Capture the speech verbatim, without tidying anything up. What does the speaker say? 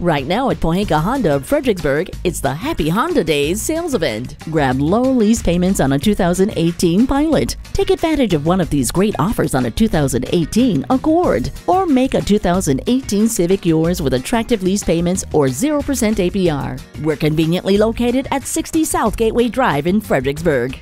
Right now at Pohanka Honda of Fredericksburg, it's the Happy Honda Days sales event. Grab low lease payments on a two thousand eighteen Pilot. Take advantage of one of these great offers on a two thousand eighteen Accord. Or make a two thousand eighteen Civic yours with attractive lease payments or zero percent A P R. We're conveniently located at sixty South Gateway Drive in Fredericksburg.